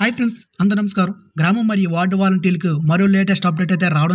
Hi friends अंदर नमस्कार ग्राम मरी वार्ड वालंटीर् को मो लेटेस्ट अपडेट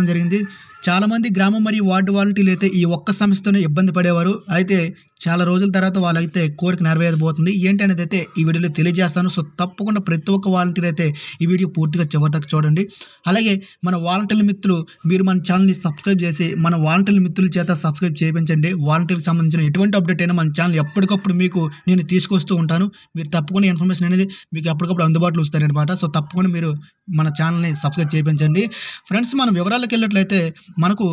जरिए चाला मंदी ग्राम मरी वार्ड वालंटीर् संस्थ इब्बंदी पड़ेवारु अयिते चाला रोजुल तर्वात वाळ्ळकैते कोरिक नेरवेरबोतुंदी एंटनेदि ई वीडियोलो तेलियजेस्तानु सो तप्पकुंडा प्रति ओक्क वालंटीर् अयिते ई वीडियो पूर्तिगा चिवरि दाका चूडंडी। अलागे मन वालंटीर् मित्रुलु मीरु मन चानल नि सब्स्क्राइब चेसि मन वालंटीर् मित्रुल चेत सब्स्क्राइब चेयिंचंडी। वालंटीर् कि संबंधिंचिन एटुवंटि अपडेट अयिना मन चानल एप्पटिकप्पुडु मीकु नेनु तीसुकोस्तू उंटानु। मीरु तप्पकुंडा इन्फर्मेशन अनेदि मीकु एप्पटिकप्पुडु अंदुबाटुलो उस्तारु। सो तप्पकुंडा मीरु मन चानल नि सब्स्क्राइब चेयिंचंडी। फ्रेंड्स मन विवराल्लोकि मन को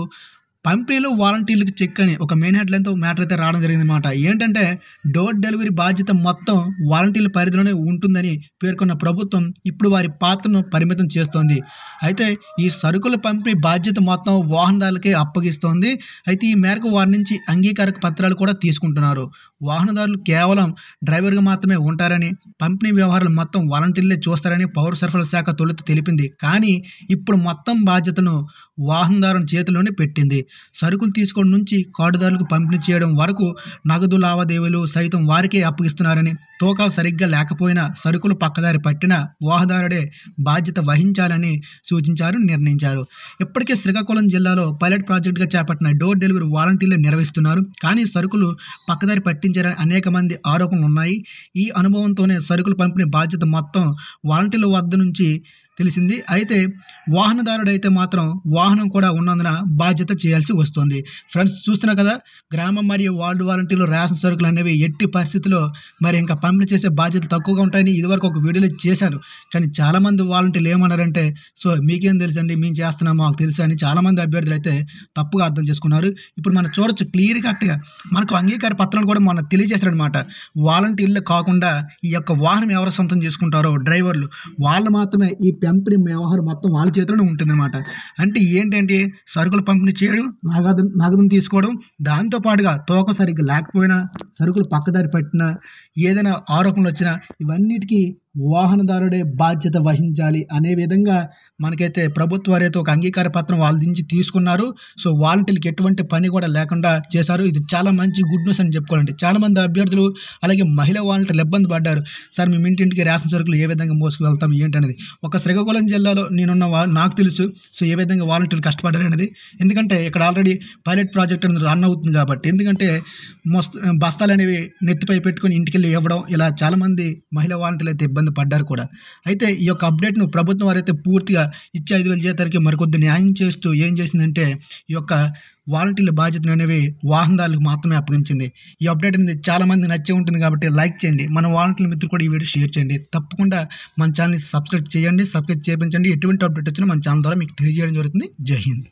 पंपनीलो वालंटीर् की चक्कनी और मेन हेडलाइन तो मैटर अयिते रावडं जरिगिंदि। एंटे डोर डेलीवरी बाध्यता मोत्तं वालंटीर् परिधिलोने उंटुंदनि पेर्कोन्न प्रभुत्वं इप्पुडु वारी पात्रनु परिमितं चेस्तुंदि। अयिते ई सरुकुल पंपनी बाध्यता मोत्तं वाहनदारुलके अप्पगिस्तुंदि। अयिते ई मेरकु वारि नुंचि अंगीकारक पत्रालु कूडा तीसुकुंटुन्नारु। वाहनदारुलु केवलं ड्रैवर् गा मात्रमे उंटारनि पंपनी व्यवहारालु मोत्तं वालंटीर्ले चूस्तारनि पौर सरफरला शाख तोलुत तेलिपिंदि। कानी इप्पुडु मोत्तं बाध्यतनु वाहनदारुनि चेतिलोने पेट्टिंदि। సరుకులు తీసుకోవడం నుంచి కార్డుదారులకు పంపిణీ చేయడం వరకు నగదు లావాదేవీలు సైతం వారికే అప్పగిస్తున్నారని తోక సరిగ్గా లేకపోయినా సరుకులు పక్కదారి పట్టిన వాహనదారుడే బాధ్యత వహించాలని సూచించారు నిర్ణయించారు। ఇప్పటికే శ్రీకాకుళం జిల్లాలో పైలట్ ప్రాజెక్టుగా చేపట్టిన డోర్ డెలివరీ వాలంటీర్లు నిర్వహిస్తున్నారు. కానీ సరుకులు పక్కదారి పట్టించారని అనేక మంది ఆరోపణలు ఉన్నాయి. ఈ అనుభవంతోనే సరుకులు పంపిణీ బాధ్యత మొత్తం వాలంటీర్ల వద్ద నుంచి తెలిసింది. అయితే వాహనదారుడైతే మాత్రం వాహనం కూడా ఉన్నందున బాధ్యత చేయాల్సి వస్తుంది. ఫ్రెండ్స్ చూస్తున్నారు కదా గ్రామ మరియు వార్డు వాలంటీర్లు రేషన్ సరుకులు అనేవి ఎట్టి పరిస్థితుల్లో మరి ఇంకా పంపిణీ చేసే బాధ్యత తక్కువగా ఉంటాయని ఇదివరకు ఒక వీడియోలో చేశారు. కానీ చాలామంది వాలంటీర్లు ఏమన్నారంటే సో మీకేం తెలుసండి మేము చేస్తున్నాం మాకు తెలుసు అని చాలామంది అభ్యర్థులు అయితే తప్పుగా అర్థం చేసుకున్నారు. ఇప్పుడు మనం చూడొచ్చు క్లియర్ కట్గా మనకు అంగీకార పత్రాలు కూడా మనం తెలియజేస్తారనమాట. వాలంటీర్లు కాకుండా ఈ యొక్క వాహనం ఎవరు సొంతం చేసుకుంటారో డ్రైవర్లు వాళ్ళు మాత్రమే ఈ పంపిణీ వ్యవహారం మొత్తం వాళ్ళ చేతిలోనే ఉంటుందన్నమాట. అంటే ఏంటంటే సరుకులు పంపిణీ చేయడం నగదును తీసుకోవడం దాంతోపాటుగా తోక సరిగ్గా లేకపోయినా సరుకులు పక్కదారి పట్టినా ఏదైనా ఆరోపణలు వచ్చినా ఇవన్నిటికీ వాహనదారుడే బాధ్యత వహించాలి అనే విధంగా మనకైతే ప్రభుత్వారైతే ఒక అంగీకార పత్రం వాళ్ళ నుంచి తీసుకున్నారు. సో వాలంటీర్కి ఎటువంటి పని కూడా లేకుండా చేశారు. ఇది చాలా మంచి గుడ్ న్యూస్ అని చెప్పుకోవాలండి. చాలామంది అభ్యర్థులు అలాగే మహిళా వాలంటీర్లు ఇబ్బంది పడ్డారు. సార్ మేము ఇంటింటికి రేషన్ సరుకులు ఏ విధంగా మోసుకువెళ్తాం ఏంటనేది ఒక శ్రీకాకుళం జిల్లాలో నేనున్న నాకు తెలుసు. సో ఏ విధంగా వాలంటీర్లు కష్టపడ్డారనేది ఎందుకంటే ఇక్కడ ఆల్రెడీ పైలట్ ప్రాజెక్ట్ అనేది రన్ అవుతుంది కాబట్టి ఎందుకంటే బస్తాలు అనేవి నెత్తిపై పెట్టుకొని ఇంటికి వెళ్ళి ఇవ్వడం ఇలా చాలామంది మహిళా వాలంటీర్లు అయితే పడ్డారు కూడా. అయితే ఈ యొక్క అప్డేట్ను ప్రభుత్వం వారైతే పూర్తిగా ఇచ్చే 5,000 జీతానికి మరికొద్ది న్యాయం చేస్తూ ఏం చేసిందంటే ఈ యొక్క వాలంటీర్ల బాధ్యతలు అనేవి వాహనదారులకు మాత్రమే అప్పగించింది. ఈ అప్డేట్ అనేది చాలామంది నచ్చే ఉంటుంది కాబట్టి లైక్ చేయండి. మన వాలంటీర్ల మిత్రులు కూడా ఈ వీడియో షేర్ చేయండి. తప్పకుండా మన ఛానల్ని సబ్స్క్రైబ్ చేయండి. సబ్స్క్రైబ్ చేయించండి. ఎటువంటి అప్డేట్ వచ్చినా మన ఛానల్ ద్వారా మీకు తెలియజేయడం జరుగుతుంది. జై హింద్.